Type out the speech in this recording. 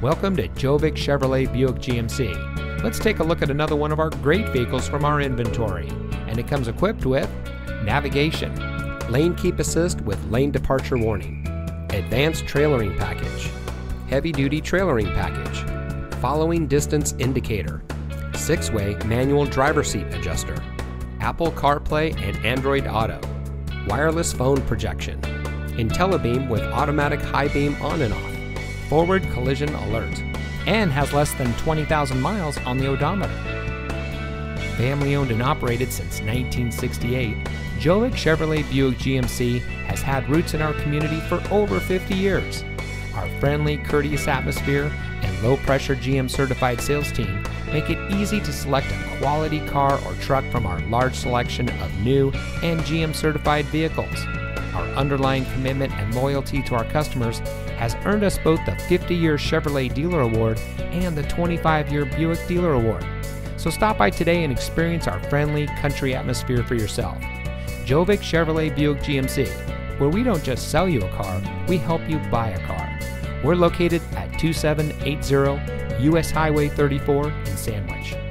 Welcome to Gjovik Chevrolet Buick GMC. Let's take a look at another one of our great vehicles from our inventory. And it comes equipped with navigation, lane keep assist with lane departure warning, advanced trailering package, heavy duty trailering package, following distance indicator, 6-way manual driver seat adjuster, Apple CarPlay and Android Auto, wireless phone projection, IntelliBeam with automatic high beam on and off, Forward Collision Alert, and has less than 20,000 miles on the odometer. Family owned and operated since 1968, Gjovik Chevrolet Buick GMC has had roots in our community for over 50 years. Our friendly, courteous atmosphere and low-pressure GM certified sales team make it easy to select a quality car or truck from our large selection of new and GM certified vehicles. Our underlying commitment and loyalty to our customers has earned us both the 50-year Chevrolet Dealer Award and the 25-year Buick Dealer Award. So stop by today and experience our friendly country atmosphere for yourself. Gjovik Chevrolet Buick GMC, where we don't just sell you a car, we help you buy a car. We're located at 2780 US Highway 34 in Sandwich.